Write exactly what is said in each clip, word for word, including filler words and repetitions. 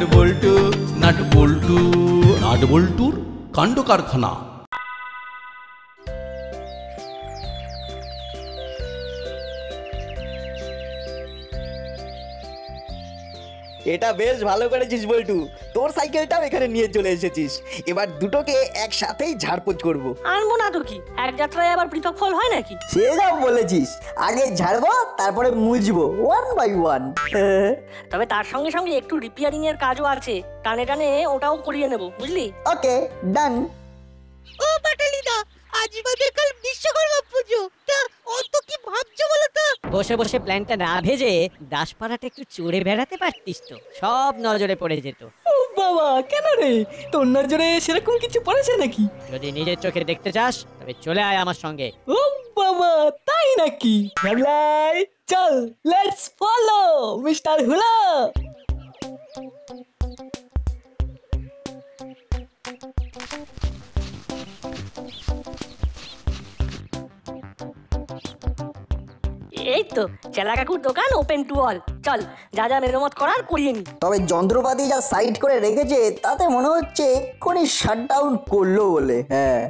Nut Boltu, Nut Boltu, Nut Boltur কাণ্ড কারখানা। এটা বেশ ভালো করেছিস বল্টু, তোর সাইকেলটাও এখানে নিয়ে চলে এসেছিস। এবার দুটোকে একসাথেই ঝাড়পোঁছ করব। আনবো না তো কি, এক যাত্রায় আবার পৃথক ফল হয় নাকি? সে যা বলেছিস, আগে ঝাড়বো তারপরে মুছবো, ওয়ান বাই ওয়ান। তবে তার সঙ্গে সঙ্গে একটু রিপেয়ারিং এর কাজও আছে, টানে টানে ওটাও করিয়ে নেব, বুঝলি? ওকে, ডান। ও পাটালিদা, আজ বাদে কাল বিশ্বকর্মা পূজো, তা অত কি ভাবছো বলো তো? বসে বসে প্ল্যানটা না ভেজে দাসপাড়াতে একটু চড়ে বেড়াতে পারতিস তো, সব নজরে পড়ে যেত। ও বাবা, কেন রে, তোর নজরে সেরকম কিছু পড়েছে নাকি? যদি নিজের চোখে দেখতে চাস তবে চলে আয় আমার সঙ্গে। ও বাবা, তাই নাকি? ভাবলাই চল, লেটস ফলো মিস্টার হুলা। এই তো চেলা কাকুর দোকান, ওপেন টু অল। চল, যা যা মেরামত করার করিয়ে নি। তবে যন্ত্রপাতি যা সাইড করে রেখেছে তাতে মনে হচ্ছে এক্ষুনি শাটডাউন করলো বলে। হ্যাঁ,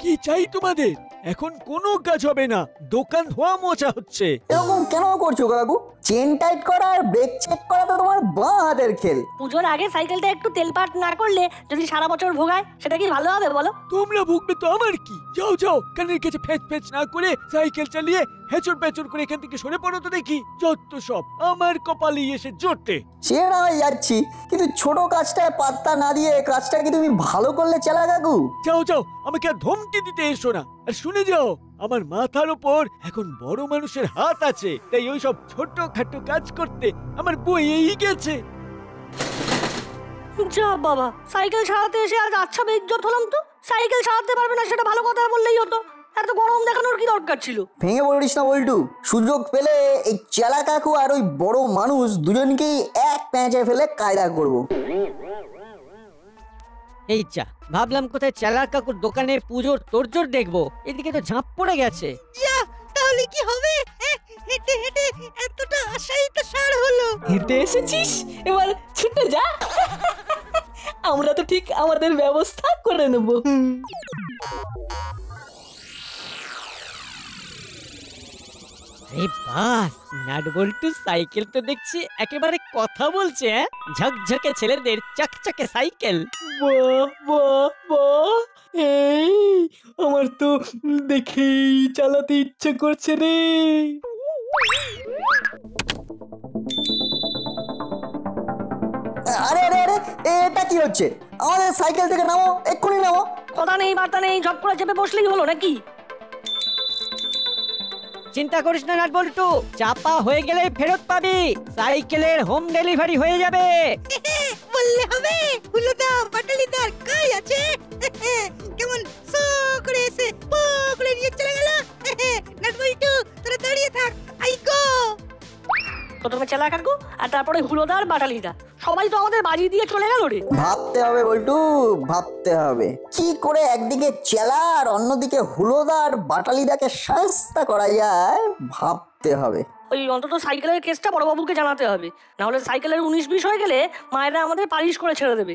কি চাই তোমাদের? এখন কোনো কাজ হবে না, দোকান ধোয়া মোছা হচ্ছে। এরকম কেন করছো কাকু? চেন টাইট করা আর ব্রেক চেক করা তো তোমার বাঁ হাতের খেল। পুজোর আগে সাইকেলটা একটু তেলপাট না করলে যদি সারা বছর ভোগায় সেটা কি ভালো হবে বলো? তোমরা ভুগবে তো আমার কি, যাও যাও কানের কাছে ফেচ ফেচ না করে সাইকেল চালিয়ে হেচর পেচর করে এখান থেকে সরে পড়ো তো দেখি। যত সব আমার কপালে এসে জোটে। সে না হয় যাচ্ছি, কিন্তু ছোট কাজটায় পাত্তা না দিয়ে কাজটা কি তুমি ভালো করলে চালা কাকু? যাও যাও, আমাকে আর ধমকি দিতে এসো না। আর শুনে যাও, আমার মাথার উপর এখন বড় মানুষের হাত আছে, তাই ওই সব ছোটখাটো কাজ করতে আমার বইয়েই গেছে। যা বাবা, সাইকেল সারাতে এসে আজ আচ্ছা বেজ্জত হলাম তো। সাইকেল সারাতে পারবে না সেটা ভালো কথা বললেই হতো, এত গরম দেখানোর কি দরকার ছিল? ভেঙে পড়িস না বল্টু, সুযোগ পেলে এই চেলা কাকু আর ওই বড় মানুষ দুজনকেই এক প্যাঁচে ফেলে কায়দা করব। এই চা, ভাবলাম কোথায় চেলা কাকুর দোকানে পুজোর তোরজোর দেখবো, এদিকে তো ঝাঁপ পড়ে গেছে। তাহলে কি হবে? হেঁটে হেঁটে এতটা আশাই তো সার হলো। হেঁটে এসেছিস, এবার ছুটে যা, আমরা তো ঠিক আমাদের ব্যবস্থা করে নেব। নাট বল্টু সাইকেল তো দেখছি একেবারে কথা বলছে। ঝকঝকে ছেলেদের চকচকে সাইকেল, আমার তো দেখেই চালাতে ইচ্ছে করছে রে। আরে আরে আরে, এটা কি হচ্ছে? আমাদের সাইকেল থেকে নামো, এক্ষুনি নামো। কথা নেই বার্তা নেই, ঝপ করে চেপে বসলেই হলো নাকি? চিন্তা করিস না নাট বল্টু, চাপা হয়ে গেলে ফেরত পাবি, সাইকেলের হোম ডেলিভারি হয়ে যাবে। বললে হবে হুলুদা পাটালিদার কাজ আছে, কেমন সো করে এসে পো করে নিয়ে চলে গেল। নাট বল্টু তোরা দাঁড়িয়ে থাক, আই গো। প্রথমে চেলা কাকু আর তারপরে হুলুদা আর পাটালিদা, সবাই তো আমাদের বাজি দিয়ে চলে গেল রে। ভাবতে হবে বল্টু, ভাবতে হবে কি করে একদিকে চেলা আর অন্যদিকে হুলুদা আর পাটালিদাকে শাস্তা করা যায়, ভাবতে হবে। ওই অন্তত সাইকেলের কেসটা বড়বাবুকে জানাতে হবে, না হলে সাইকেলের উনিশ বিশ হয়ে গেলে মায়েরা আমাদের পালিশ করে ছেড়ে দেবে।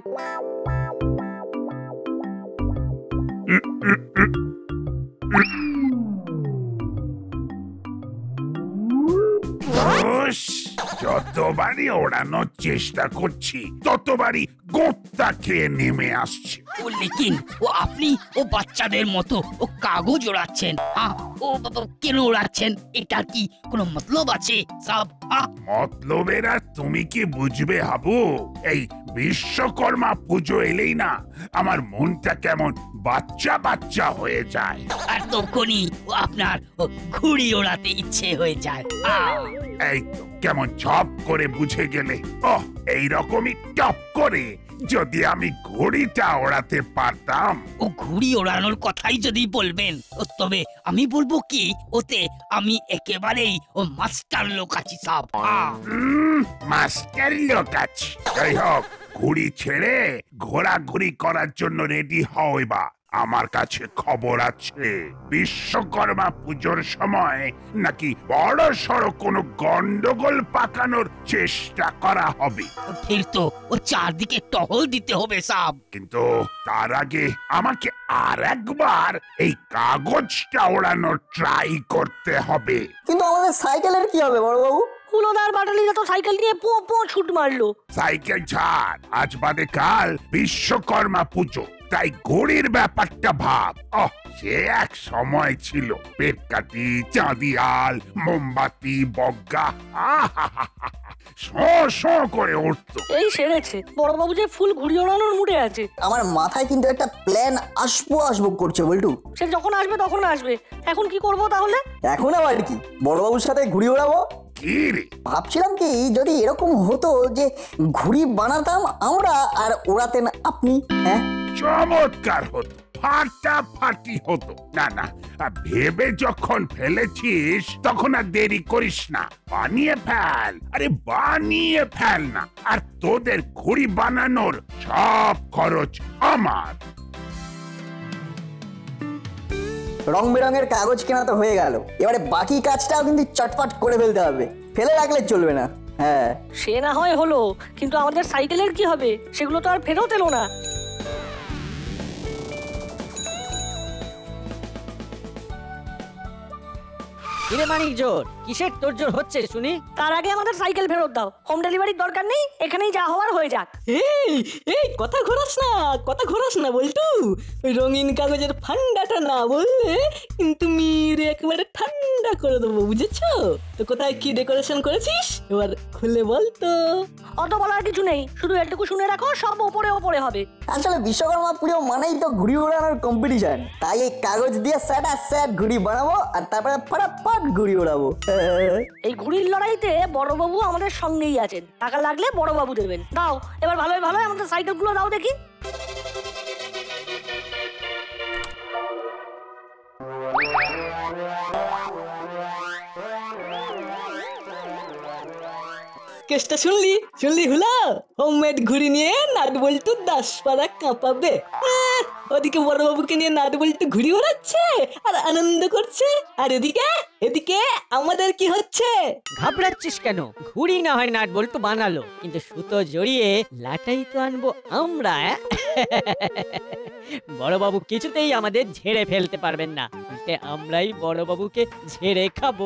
যতবারই ওড়ানোর চেষ্টা করছি ততবারই গোপ্তা খেয়ে নেমে আসছে। ও আপনি ও বাচ্চাদের মতো ও কাগজ ওড়াচ্ছেন, ও কেন ওড়াচ্ছেন? এটা কি কোনো মতলব আছে? সব মতলবের আর তুমি কি বুঝবে হাবু? এই বিশ্বকর্মা পুজো এলেই না আমার মনটা কেমন বাচ্চা বাচ্চা হয়ে যায়, আর তখনই আপনার ঘুড়ি ওড়াতে ইচ্ছে হয়ে যায়। এই কেমন ঝপ করে বুঝে গেলে, ও এইরকমই টপ করে যদি আমি ঘুড়িটা ওড়াতে পারতাম। ও ঘুড়ি ওড়ানোর কথাই যদি বলবেন তবে আমি বলবো কি, ওতে আমি একেবারেই ও মাস্টার লোক আছি। সব মাস্টার লোক আছি। যাই হোক, ঘুড়ি ছেড়ে ঘোরাঘুরি করার জন্য রেডি হও। এবার আমার কাছে খবর আছে বিশ্বকর্মা পূজোর সময় নাকি বড়সড় কোনো গন্ডগোল পাকানোর চেষ্টা করা হবে। ফির তো ও চারদিকে টহল দিতে হবে সাব। কিন্তু তার আগে আমাকে আর একবার এই কাগজটা ওড়ানোর ট্রাই করতে হবে। কিন্তু আমাদের সাইকেলের কি হবে বড় বাবু? সাইকেল ছাড়, আজ বাদে কাল বিশ্বকর্মা পুজো, তাই ঘড়ির ব্যাপারটা ভাব। ও সে এক সময় ছিল পেটকাটি, চাঁদিয়াল, মোমবাতি, বগা করে উঠতো। এই সেরেছে বড়বাবু যে ফুল ঘুরিয়ে ওড়ানোর মুডে আছে। আমার মাথায় কিন্তু একটা প্ল্যান আসবো আসবো করছে বল্টু। সে যখন আসবে তখন আসবে, এখন কি করবো তাহলে? এখন আবার কি বড়বাবুর সাথে ঘুরিয়ে ওড়াবো? ভাবছিলাম কি যদি এরকম হতো যে ঘুড়ি বানাতাম আমরা আর ওড়াতেন আপনি। হ্যাঁ চমৎকার হতো, ফাটাফাটি হতো। না না, ভেবে যখন ফেলেছিস তখন আর দেরি করিস না, বানিয়ে ফেল। আরে বানিয়ে ফেল না, আর তোদের ঘুড়ি বানানোর সব খরচ আমার। রং বেরঙের কাগজ কেনা তো হয়ে গেল, এবারে বাকি কাজটাও কিন্তু চটপট করে ফেলতে হবে, ফেলে রাখলে চলবে না। হ্যাঁ সে না হয় হলো, কিন্তু আমাদের সাইকেলের কি হবে? সেগুলো তো আর ফেরত এলো না। ইরে মানিক জোর, কিসের তোর জোর হচ্ছে শুনি? তার আগে আমাদের সাইকেল ফেরত দাও, হোম ডেলিভারির দরকার নেই, এখানেই যা হওয়ার হয়ে যাক। এই এই কথা ঘোরাস না, কথা ঘোরাস না বলটু, ওই রঙিন কাগজের ফান্ডাটা না বললে কিন্তু মিরে একেবারে ঠান্ডা করে দেবো, বুঝেছো তো? কোথায় কি ডেকোরেশন করেছিস এবার খুলে বলতো। অত বলার কিছু নেই, শুধু এটুকু শুনে রাখো সব ওপরে ওপরে হবে। আসলে বিশ্বকর্মা পুজো মানেই তো ঘুড়ি ওড়ানোর কম্পিটিশন, তাই এই কাগজ দিয়ে স্যাট আর স্যাট ঘুড়ি বানাবো আর তারপরে ফটাফট ঘুড়ি ওড়াবো। এই ঘুড়ির লড়াইতে বড়বাবু আমাদের সঙ্গেই আছেন, টাকা লাগলে বড়বাবু দেবেন। দাও এবার ভালোই ভালোই আমাদের সাইকেলগুলো দাও দেখি। কেসটা শুনলি? শুনলি হুলা, হোমমেড ঘুড়ি নিয়ে নাট বল্টু দাসপাড়া কাঁপাবে। ওদিকে বড়বাবুকে নিয়ে নাট বল্টু ঘুড়ি ওড়াচ্ছে আর আনন্দ করছে, আর এদিকে এদিকে আমাদের কি হচ্ছে? ঘাবড়াচ্ছিস কেন? ঘুড়ি না হয় নাট বল্টু বানালো, কিন্তু সুতো জড়িয়ে লাটাই তো আনবো আমরা। বড়বাবু কিছুতেই আমাদের ঝেড়ে ফেলতে পারবেন না, আমরাই বড়বাবুকে ঝেড়ে খাবো।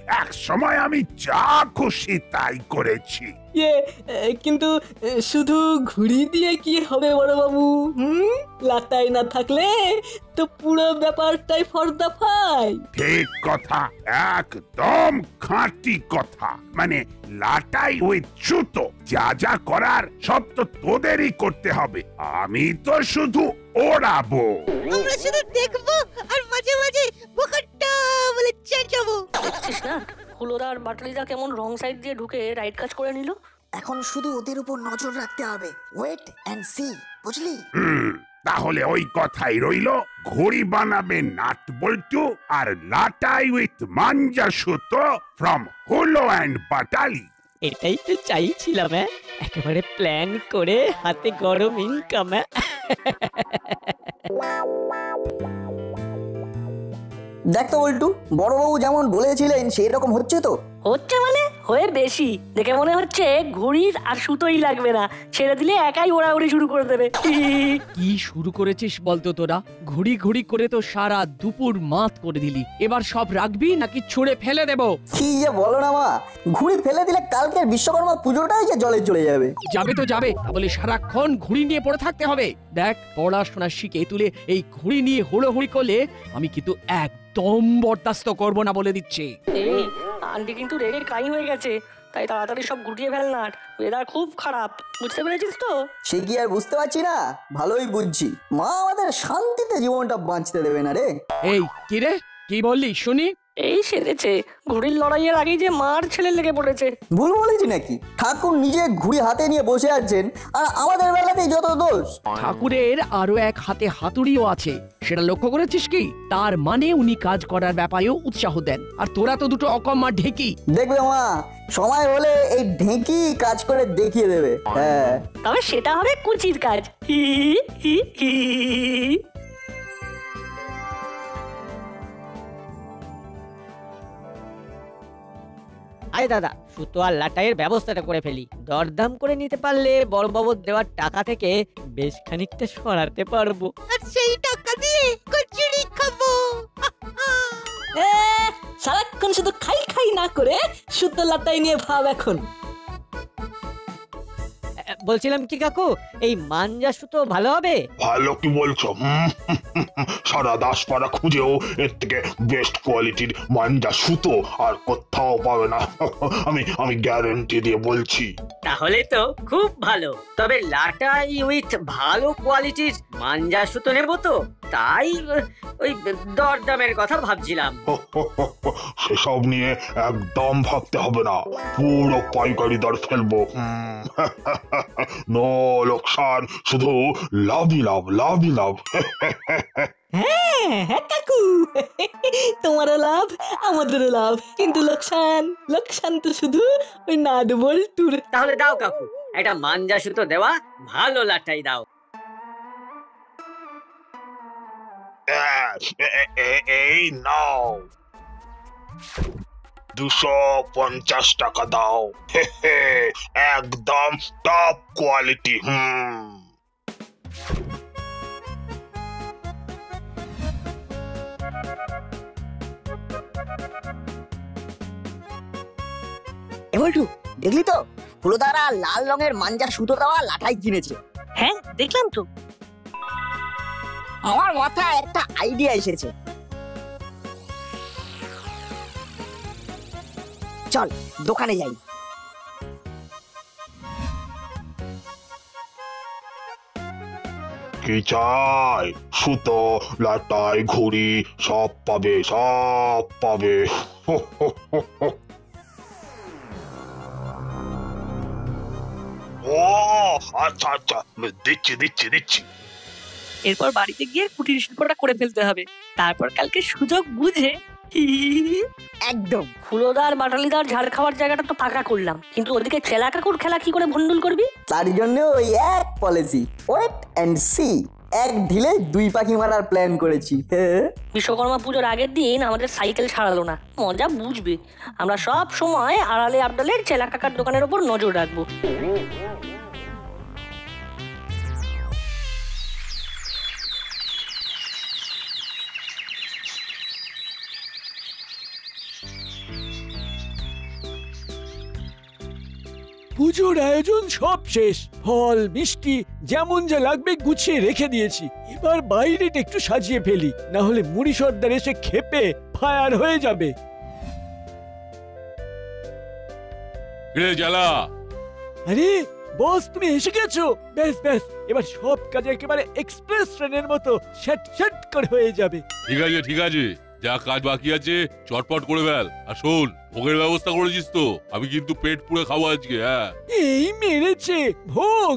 এক সময় আমি যা খুশি তাই করেছি। কিন্তু শুধু ঘুড়ি দিয়ে কি হবে বড়বাবু? হুম লাটাই না থাকলে তো পুরো ব্যাপারটাই ফর্দাফাই। ঠিক কথা, একদম খাঁটি কথা। মানে লাটাই ওই জুতো, যা যা করার সব তো তোদেরই করতে হবে, আমি তো শুধু ওড়াবো। আমরা শুধু দেখবো আর মাঝে মাঝে বোকাটা বলে চেঁচাবো। ফুলোদার বাটলিটা কেমন রং সাইড দিয়ে ঢুকে রাইট কাজ করে নিল। এখন শুধু ওদের উপর নজর রাখতে হবে, ওয়েট এন্ড সি, বুঝলি? তাহলে ওই কথাই রইল, ঘড়ি বানাবে নাট বল্টু আর লাটাই উইথ মাঞ্জা সুতো ফ্রম হুলো এন্ড বাটালি। এটাই তো চাইছিলাম, একেবারে প্ল্যান করে হাতে গরম ইনকাম। দেখতো বল্টু, বড়বাবু যেমন বলেছিলেন সেই রকম হচ্ছে তো। হচ্ছে মানে হয়ে বেশি, দেখে মনে হচ্ছে ঘুড়ির আর সুতোই লাগবে না, ছেড়ে দিলে একাই ওড়াউড়ি শুরু করে দেবে। কি শুরু করেছিস বলতো তোরা? ঘুড়ি ঘুড়ি করে তো সারা দুপুর মাত করে দিলি, এবার সব রাখবি নাকি ছুঁড়ে ফেলে দেব? কি যে বলো না মা, ঘুড়ি ফেলে দিলে কালকের বিশ্বকর্মা পুজোটাই যে জলে চলে যাবে। যাবে তো যাবে, তাহলে সারাক্ষণ ঘুড়ি নিয়ে পড়ে থাকতে হবে? দেখ পড়াশোনা শিখে তুলে এই ঘুড়ি নিয়ে হুড়োহুড়ি করলে আমি কিন্তু এক একদম বরদাস্ত করব না বলে দিচ্ছি। এই আন্টি কিন্তু রেগের কাই হয়ে গেছে, তাই তাড়াতাড়ি সব গুটিয়ে ফেল নাট, ওয়েদার খুব খারাপ, বুঝতে পেরেছিস তো? সে কি আর বুঝতে পারছি না, ভালোই বুঝছি, মা আমাদের শান্তিতে জীবনটা বাঁচতে দেবে না রে। এই কি রে, কি বললি শুনি? এই সেরেছে ঘুড়ির লড়াইয়ের আগে যে মার ছেলে লেগে পড়েছে। ভুল বলেছি নাকি? ঠাকুর নিজে ঘুড়ি হাতে নিয়ে বসে আছেন, আর আমাদের বেলাতেই যত দোষ। ঠাকুরের আরো এক হাতে হাতুড়িও আছে, সেটা লক্ষ্য করেছিস কি? তার মানে উনি কাজ করার ব্যাপারেও উৎসাহ দেন, আর তোরা তো দুটো অকম্মা ঢেঁকি। দেখবে মা, সময় হলে এই ঢেঁকি কাজ করে দেখিয়ে দেবে। হ্যাঁ, তবে সেটা হবে কুচির কাজ। হি হি হি আরে দাদা, সুতো আর লাটাইয়ের ব্যবস্থাটা করে ফেলি, দরদাম করে নিতে পারলে বড়বাবুর দেওয়ার টাকা থেকে বেশ খানিকটা সরাতে পারবো। আর সেই টাকা দিয়ে কচুরি খাবো। এ সারাক্ষণ শুধু খাই খাই না করে সুতো লাটাই নিয়ে ভাব। এখন বলছিলাম কি কাকু, এই মাঞ্জা সুতো ভালো হবে? ভালো কি বলছো? সারা দাসপাড়া খুঁজেও এর থেকে বেস্ট কোয়ালিটির মাঞ্জা সুতো আর কোথাও পাবে না, আমি আমি গ্যারান্টি দিয়ে বলছি। তাহলে তো খুব ভালো, তবে লাটাই উইথ ভালো কোয়ালিটির মাঞ্জা সুতো নেবো তো, তাই ওই দরদামের কথা ভাবছিলাম। সেসব নিয়ে একদম ভাবতে হবে না, পুরো পাইকারি দর ফেলবো। নো লোকসান, শুধু লাভই লাভ, লাভই লাভ। হ্যাঁ হ্যাঁ কাকু, তোমারও লাভ আমাদেরও লাভ, কিন্তু লোকসান লোকসান তো শুধু ওই নাট বল্টুর। তাহলে দাও কাকু, একটা মাঞ্জা সুতো দেওয়া ভালো লাটাই দাও। এই নাও দুশো পঞ্চাশ টাকা দাও, একদম টপ কোয়ালিটি। হুম এবলটু, দেখলি তো ফুলদারা লাল রঙের মাঞ্জার সুতো দেওয়া লাঠাই কিনেছে। হ্যাঁ দেখলাম তো, আমার মাথায় একটা আইডিয়া এসেছে, চল দোকানে যাই। কি চাই? সুতো, লাটাই, ঘুড়ি সব পাবে, সব পাবে। ও আচ্ছা আচ্ছা, দিচ্ছি দিচ্ছি দিচ্ছি। এরপর বাড়িতে গিয়ে কুটির শিল্পটা করে ফেলতে হবে, তারপর কালকে সুযোগ বুঝে। একদম ফুলদার বাটালিদার ঝাড় খাওয়ার জায়গাটা তো পাকা করলাম, কিন্তু ওদিকে চেলা কাকুর খেলা কি করে ভন্ডুল করবি? তার জন্য ওই এক পলিসি, ওয়েট এন্ড সি, এক ঢিলে দুই পাখি মারার প্ল্যান করেছি। বিশ্বকর্মা পুজোর আগের দিন আমাদের সাইকেল ছাড়ালো না, মজা বুঝবে। আমরা সব সময় আড়ালে আবডালে চেলা কাকার দোকানের উপর নজর রাখবো। পুজোর আয়োজন সব শেষ, ফল মিষ্টি যেমন যা লাগবে গুছিয়ে রেখে দিয়েছি, এবার বাইরেটা একটু সাজিয়ে ফেলি, না হলে মুড়ি সর্দার এসে খেপে ফায়ার হয়ে যাবে। আরে বস, তুমি এসে গেছো? ব্যাস ব্যাস, এবার সব কাজ একেবারে এক্সপ্রেস ট্রেনের মতো শট শট করে হয়ে যাবে। ঠিক আছে ঠিক আছে, যা কাজ বাকি আছে চটপট করে ফেল। আর শোন, ভোগের ব্যবস্থা করেছিস তো? আমি কিন্তু পেট পুরে খাবো আজকে। হ্যাঁ, এই মেরেছে ভোগ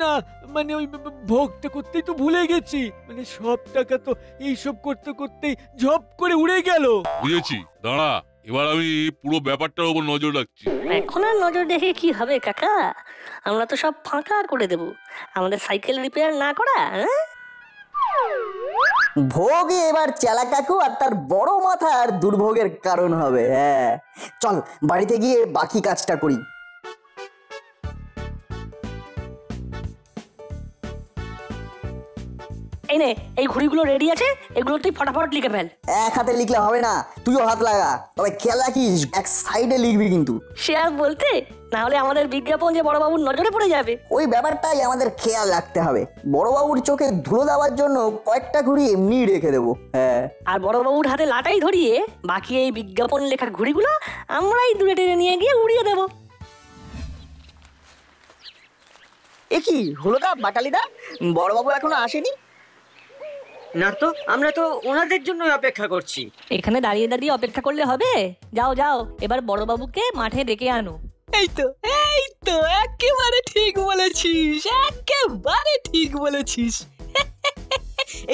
না, মানে ওই ভোগটা করতেই তো ভুলে গেছি, মানে সব টাকা তো এইসব করতে করতেই ঝপ করে উড়ে গেল। বুঝেছি, দাঁড়া এবার আমি পুরো ব্যাপারটার উপর নজর রাখছি। এখন আর নজর দেখে কি হবে কাকা, আমরা তো সব ফাঁকা করে দেবো, আমাদের সাইকেল রিপেয়ার না করা। হ্যাঁ, ভোগে এবার চেলা কাকু আর তার বড় মাথার দুর্ভোগের কারণ হবে। হ্যাঁ চল বাড়িতে গিয়ে বাকি কাজটা করি। এই নে, এই ঘুড়িগুলো রেডি আছে, এগুলো তুই ফটাফট লিখে ফেল। এক হাতে লিখলে হবে না, তুইও হাত লাগা, তবে খেলা কি এক সাইডে লিখবি কিন্তু। সে আর বলতে, না হলে আমাদের বিজ্ঞাপন যে বড়বাবুর নজরে পড়ে যাবে। ওই ব্যাপারটাই আমাদের খেয়াল রাখতে হবে। বড়বাবুর চোখে ধুলো দেওয়ার জন্য কয়েকটা ঘুড়ি এমনি রেখে দেবো। হ্যাঁ, আর বড়বাবুর হাতে লাটাই ধরিয়ে বাকি এই বিজ্ঞাপন লেখার ঘুড়িগুলো আমরাই দূরে টেনে নিয়ে গিয়ে উড়িয়ে দেবো। এ কি হলো দা, বাটালিদা, বড়বাবু এখনো আসেনি? না তো, আমরা তো ওনাদের জন্য অপেক্ষা করছি। এখানে দাঁড়িয়ে দাঁড়িয়ে অপেক্ষা করলে হবে? যাও যাও, এবার বড়বাবুকে মাঠে ডেকে আনো। এই তো এই তো একেবারে ঠিক বলেছিস, একেবারে ঠিক বলেছিস।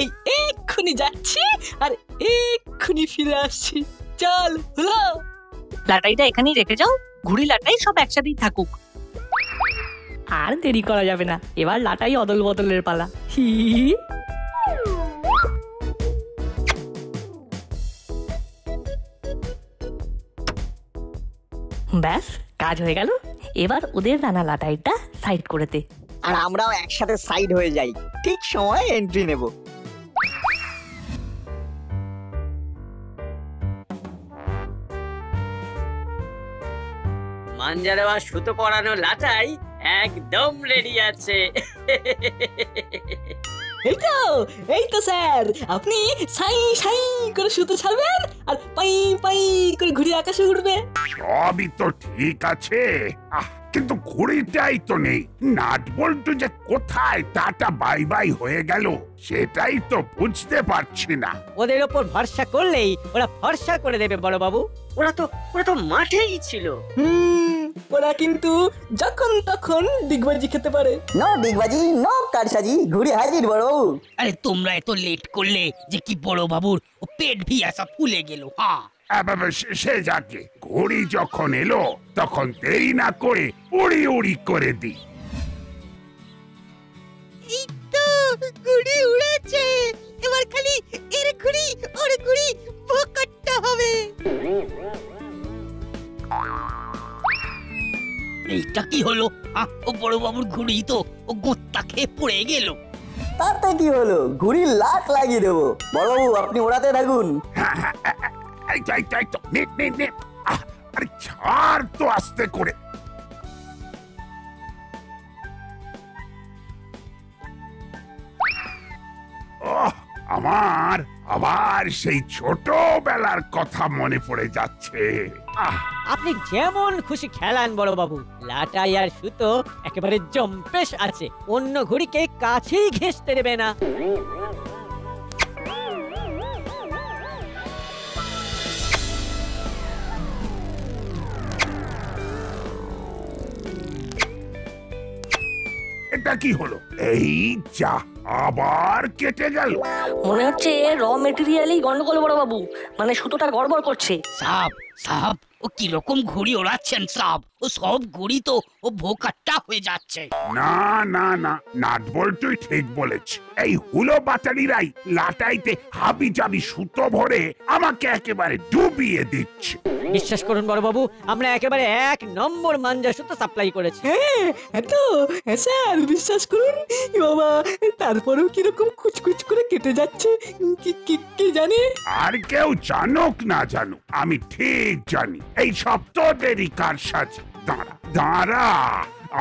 এই এক্ষুনি যাচ্ছি আর এক্ষুনি ফিরে আসছি। চল, লাটাইটা এখানেই রেখে যাও, ঘুড়ি লাটাই সব একসাথেই থাকুক। আর দেরি করা যাবে না, এবার লাটাই অদল বদলের পালা। হি ব্যাস, কাজ হয়ে গেল। এবার ওদের নানা লাটাইটা সাইড করে দে, আর আমরাও একসাথে সাইড হয়ে যাই। ঠিক সময় এন্ট্রি নেব। মাঞ্জারে বা সুতো পরানো লাটাই একদম রেডি আছে। এই তো এই তো স্যার, আপনি সাই সাই করে সুতো ছাড়বেন আর পাই পাই করে ঘুড়ি আকাশে উড়বে। সবই তো ঠিক আছে, কিন্তু ঘুড়িটাই তো নেই। নাট বল্টু যে কোথায় টাটা বাই বাই হয়ে গেল সেটাই তো বুঝতে পারছি না। ওদের উপর ভরসা করলেই ওরা ভরসা করে দেবে বড় বাবু। ওরা তো ওরা তো মাঠেই ছিল। হুম, ওরা কিন্তু যখন তখন ডিগবাজি খেতে পারে। নো ডিগবাজি, নো কারসাজি, ঘুরে হাজির বড় বাবু। আরে তোমরা এত লেট করলে যে কি বড় বাবুর পেট ভিয়াসা ফুলে গেল। হ্যাঁ, সে যাকে ঘুড়ি যখন এলো তখন দেরি না করে উড়ি উড়ি করে দি। এই তো ঘুড়ি উড়েছে, এবার খালি এর ঘুড়ি ওর ঘুড়ি ভোকাট্টা হবে। এইটা কি হলো? ও বড় বাবুর ঘুড়ি তো ও গোত্তা খেয়ে পড়ে গেল। তাতে কি হলো, ঘুড়ি লাট লাগিয়ে দেবো। বড় বাবু আপনি ওড়াতে থাকুন। আরে ছাড় তো আস্তে করে। ওহ, আমার আবার সেই ছোটবেলার কথা মনে পড়ে যাচ্ছে। আপনি যেমন খুশি খেলান বড় বাবু, লাটাই আর সুতো একেবারে জম্পেশ আছে, অন্য ঘুড়িকে কাছেই ঘেঁষতে দেবে না। এটা কি হলো? এই যা, আবার কেটে গেল। মনে হচ্ছে র মেটেরিয়ালই গন্ডগোল বড় বাবু, মানে সুতোটা গড়বড় করছে। সাপ সাপ ও কি রকম ঘুড়ি ওড়াচ্ছেন সাপ, ও সব ঘুড়ি তো ও ভোকাট্টা হয়ে যাচ্ছে। না না না, নাট বল্টুই ঠিক বলেছে। এই হুলো বাটালিরাই লাটাইতে হাবি জাবি সুতো ভরে আমাকে একেবারে ডুবিয়ে দিচ্ছে। বিশ্বাস করুন বড় বাবু, আমরা একেবারে এক নম্বর মাঞ্জা সুতো সাপ্লাই করেছি। হ্যাঁ তো স্যার, বিশ্বাস করুন। বাবা, তারপরেও কিরকম কুচকুচ করে কেটে যাচ্ছে কে জানে। আর কেউ জানুক না জানুক, আমি ঠিক জানি এই সব তোদের কারসাজি। দাঁড়া দাঁড়া,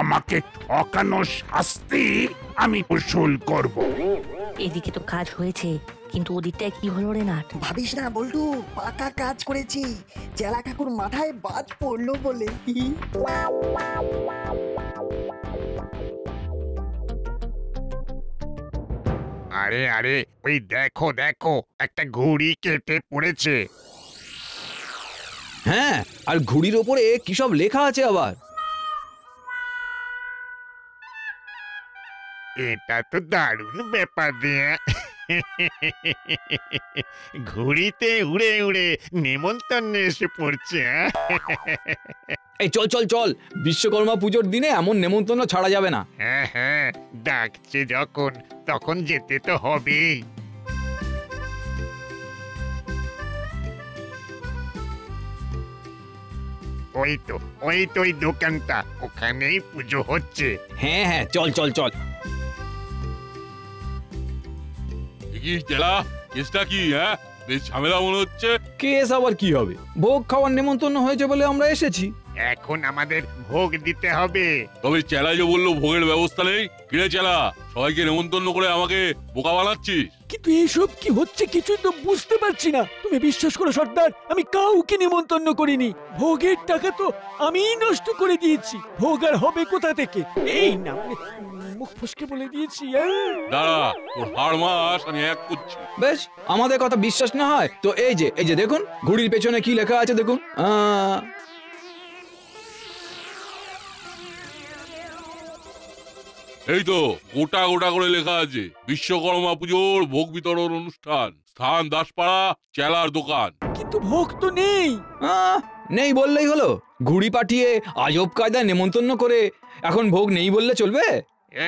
আমাকে ঠকানো শাস্তি আমি উসুল করব। এদিকে তো কাজ হয়েছে, কিন্তু ওদিকটা কি হলো রে নাট? ভাবিস না বল্টু, পাকা কাজ করেছি। জেলা কাকুর মাথায় বাজ পড়লো বলে। আরে আরে, ওই দেখো দেখো, একটা ঘুড়ি কেটে পড়েছে। হ্যাঁ, আর ঘুড়ির ওপরে কি সব লেখা আছে আবার। এটা তো দারুণ ব্যাপার রে, ঘুড়িতে উড়ে উড়ে নিমন্ত্রণ এসে পড়ছে। এই চল চল চল, বিশ্বকর্মা পুজোর দিনে এমন নিমন্ত্রণ ছাড়া যাবে না। হ্যাঁ হ্যাঁ, ডাকছে যখন তখন যেতে তো হবেই। ওই তো ওই তো ওই দোকানটা, ওখানেই পুজো হচ্ছে। হ্যাঁ হ্যাঁ, চল চল চল। ঝামেলা মনে হচ্ছে। কেস আবার কি হবে? ভোগ খাওয়ার নেমন্তন্ন হয়েছে বলে আমরা এসেছি। এখন আমাদের ভোগ দিতে হবে। তবে চেলা যে বললো ভোগের ব্যবস্থা নেই, কিরে চেলা, সবাইকে নেমন্তন্ন করে আমাকে বোকা বানাচ্ছিস? কিন্তু এইসব কি হচ্ছে কিছুই তো বুঝতে পারছি না। তুমি বিশ্বাস করো সর্দার, আমি কাউকে নিমন্তন্ন করিনি। ভোগের টাকা তো আমিই নষ্ট করে দিয়েছি, ভোগ আর হবে কোথা থেকে? এই না মুখ ফসকে বলে দিয়েছি। দাঁড়া, ওর হাড় মাস আমি এক করছি। বেশ, আমাদের কথা বিশ্বাস না হয় তো এই যে এই যে দেখুন ঘুড়ির পেছনে কি লেখা আছে দেখুন। আহ এই তো গোটা গোটা করে লেখা আছে, বিশ্বকর্মা পুজোর ভোগ বিতরণ অনুষ্ঠান, স্থান দাসপাড়া, চেলার দোকান। কিন্তু ভোগ তো নেই। আহ নেই বললেই হলো? ঘুড়ি পাঠিয়ে আজব কায়দায় নেমন্তন্ন করে এখন ভোগ নেই বললে চলবে?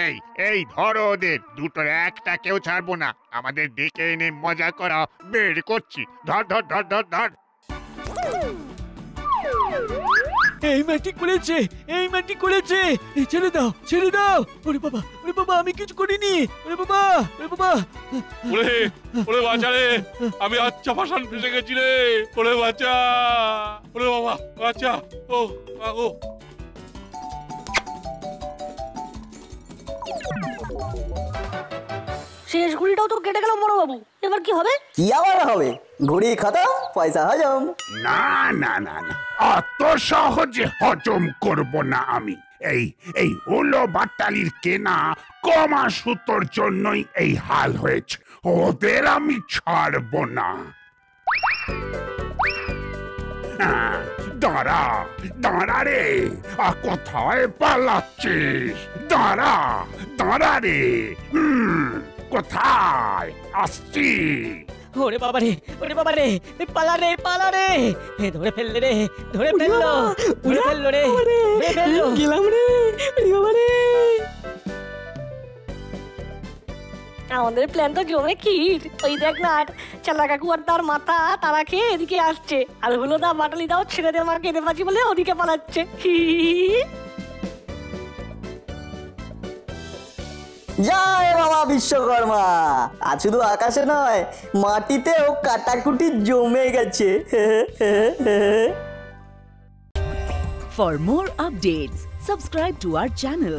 এই এই ধরো ওদের, দুটোর একটা কেউ ছাড়বো না। আমাদের ডেকে এনে মজা করা বের করছি, ধর ধর ধর ধর ধর। এই মাটি করেছে, এই মাটি করেছে, ছেড়ে দাও ছেড়ে দাও। ওরে বাবা ওরে বাবা, আমি কিছু করিনি। ওরে বাবা ওরে বাবা, ওরে ওরে বাঁচা রে, আমি আচ্ছা ফাঁসান ফেসে গেছি রে। ওরে বাঁচা, ওরে বাবা বাঁচা। ও ও শেষ ঘুড়িটাও তো কেটে গেল বড় বাবু, এবার কি হবে? কি আবার হবে, ঘুড়ি খাতা পয়সা হজম। না না না না, অত সহজে হজম করব না আমি। এই এই হলো বাটালির কেনা কমা সুতোর জন্যই এই হাল হয়েছে, ওদের আমি ছাড়ব না। দাঁড়া দাঁড়া রে, আর কোথায় পালাচ্ছিস? দাঁড়া দাঁড়া রে, হুম কোথায় আসছি? ওরে বাবা রে, ওরে বাবা রে, পালা রে পালা রে, ধরে ফেললে রে, ধরে ফেললো ধরে ফেললো রে, ফেললো গেলাম রে। ওরে বাবা রে, আমাদের প্ল্যান তো জমে কি। ওই দেখ না চালা কাকু আর তার মাথা তারা খেয়ে এদিকে আসছে, আর হলো দা বাটালি দাও ছেলেদের মার কেঁদে পাচ্ছি বলে ওদিকে পালাচ্ছে। জয় বাবা বিশ্বকর্মা, আর শুধু আকাশে নয় মাটিতেও কাটাকুটি জমে গেছে। For more updates, subscribe to our channel,